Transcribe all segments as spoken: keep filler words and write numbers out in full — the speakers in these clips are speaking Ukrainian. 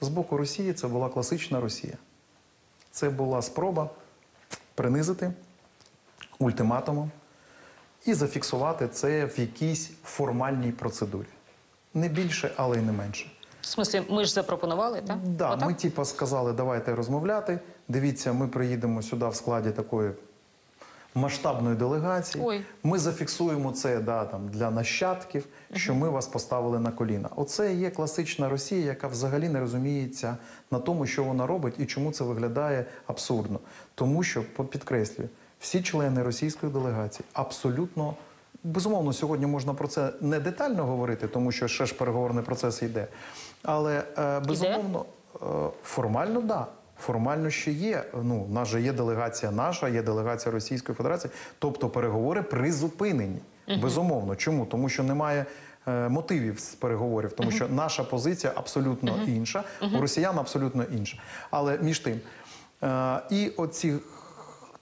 З боку Росії це була класична Росія. Це була спроба принизити ультиматумом і зафіксувати це в якійсь формальній процедурі. Не більше, але й не менше. В смислі, ми ж запропонували, так? Так, ми типу сказали, давайте розмовляти, дивіться, ми приїдемо сюди в складі такої масштабної делегації. Ой. Ми зафіксуємо це да, там, для нащадків, угу. що ми вас поставили на коліна. Оце є класична Росія, яка взагалі не розуміється на тому, що вона робить і чому це виглядає абсурдно. Тому що, підкреслюю, всі члени російської делегації абсолютно... Безумовно, сьогодні можна про це не детально говорити, тому що ще ж переговорний процес йде. Але, е, безумовно, е, формально, так. Да. Формально ще є. Ну, у нас же є делегація наша, є делегація Російської Федерації. Тобто переговори призупинені. Uh-huh. Безумовно. Чому? Тому що немає е, мотивів з переговорів. Тому uh-huh. що наша позиція абсолютно uh-huh. інша, uh-huh. у росіян абсолютно інша. Але між тим, е, і оці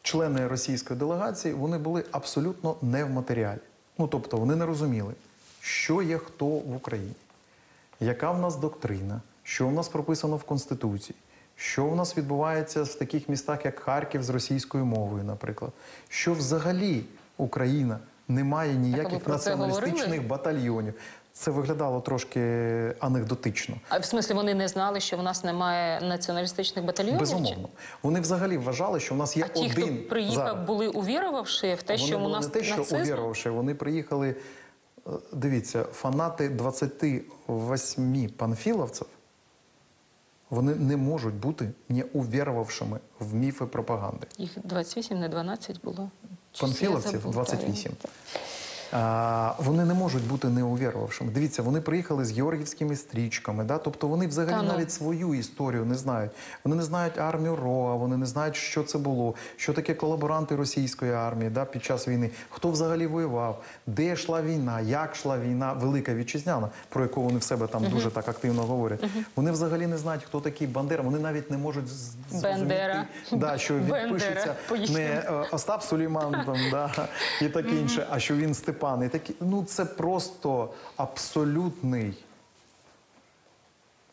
члени російської делегації, вони були абсолютно не в матеріалі. Ну, тобто вони не розуміли, що є хто в Україні, яка в нас доктрина, що в нас прописано в Конституції, що в нас відбувається в таких містах, як Харків, з російською мовою, наприклад. Що взагалі Україна не має ніяких націоналістичних батальйонів. Це виглядало трошки анекдотично. А в смислі вони не знали, що в нас немає націоналістичних батальйонів? Безумовно. Вони взагалі вважали, що в нас є один... А ті, один... хто приїхав, зараз. Були увірувавши в те, вони що у нас нацизм? Вони були не те, що увірувавши. Вони приїхали, дивіться, фанати двадцяти восьми панфіловців, вони не можуть бути не увірувавшими в міфи пропаганди. Їх двадцять вісім, не дванадцять було. Панфіловців двадцять вісім. А, вони не можуть бути неувірувавшими. Дивіться, вони приїхали з георгівськими стрічками, да? Тобто вони взагалі Та, ну. навіть свою історію не знають. Вони не знають армію РОА, вони не знають, що це було, що таке колаборанти російської армії да, під час війни, хто взагалі воював, де йшла війна, як йшла війна, Велика Вітчизняна, про яку вони в себе там uh-huh. дуже так активно говорять. Uh-huh. Вони взагалі не знають, хто такий Бандера, вони навіть не можуть зрозуміти, да, що відпишеться не Остап Сулейман там, да, і таке uh-huh. інше, а що він Степан. Пани, такі, ну це просто абсолютний,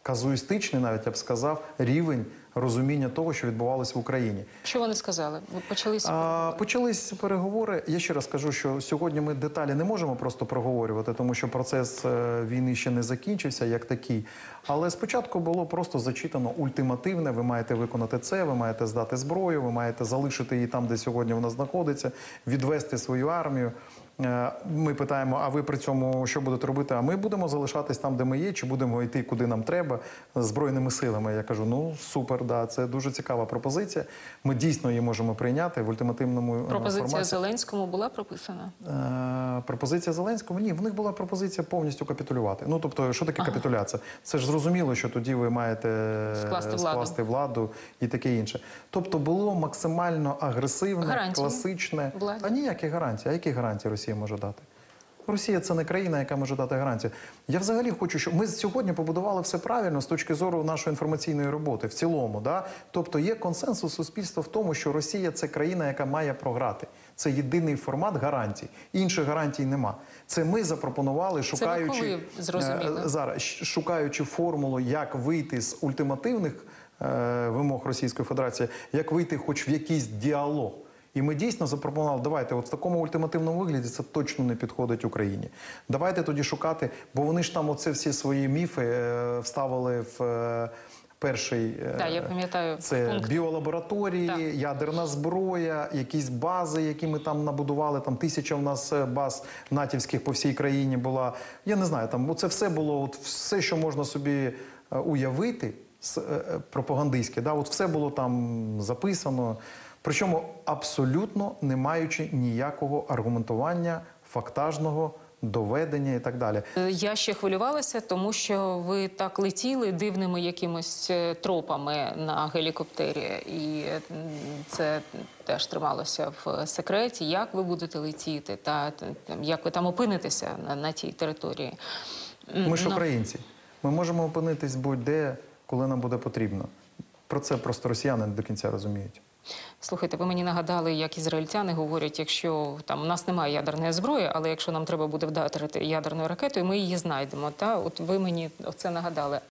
казуїстичний навіть, я б сказав, рівень розуміння того, що відбувалося в Україні. Що вони сказали? Почалися переговори? Почалися переговори. Я ще раз кажу, що сьогодні ми деталі не можемо просто проговорювати, тому що процес війни ще не закінчився як такий. Але спочатку було просто зачитано ультимативне, ви маєте виконати це, ви маєте здати зброю, ви маєте залишити її там, де сьогодні вона знаходиться, відвести свою армію. Ми питаємо, а ви при цьому що будете робити? А ми будемо залишатись там, де ми є, чи будемо йти, куди нам треба, збройними силами. Я кажу, ну супер, да, це дуже цікава пропозиція. Ми дійсно її можемо прийняти в ультимативному форматі. Пропозиція Зеленському була прописана? Е, пропозиція Зеленському? Ні, в них була пропозиція повністю капітулювати. Ну, тобто, що таке ага. капітуляція? Це ж зрозуміло, що тоді ви маєте скласти владу, скласти владу і таке інше. Тобто, було максимально агресивне, гарантії. Класичне. Владі. А ніякі гарантії. А які гарантії Росія може дати? Росія – це не країна, яка може дати гарантію. Я взагалі хочу, щоб ми сьогодні побудували все правильно з точки зору нашої інформаційної роботи в цілому. Да? Тобто є консенсус суспільства в тому, що Росія – це країна, яка має програти. Це єдиний формат гарантій. Інших гарантій нема. Це ми запропонували, шукаючи, зараз, шукаючи формулу, як вийти з ультимативних е, вимог Російської Федерації, як вийти хоч в якийсь діалог. І ми дійсно запропонували, давайте, от в такому ультимативному вигляді це точно не підходить Україні. Давайте тоді шукати, бо вони ж там оце всі свої міфи е, вставили в е, перший... Е, так, я пам'ятаю. Це пункт. Біолабораторії, так. Ядерна зброя, якісь бази, які ми там набудували, там тисяча в нас баз натівських по всій країні була. Я не знаю, там оце все було, от все, що можна собі уявити, пропагандистське, да, от все було там записано. Причому абсолютно не маючи ніякого аргументування, фактажного, доведення і так далі. Я ще хвилювалася, тому що ви так летіли дивними якимось тропами на гелікоптері. І це теж трималося в секреті. Як ви будете летіти та як ви там опинитеся на, на тій території? Ми ж українці. Ми можемо опинитись будь-де, коли нам буде потрібно. Про це просто росіяни не до кінця розуміють. Слухайте, ви мені нагадали, як ізраїльтяни говорять, якщо там у нас немає ядерної зброї, але якщо нам треба буде вдарити ядерною ракетою, ми її знайдемо. Та от ви мені це нагадали.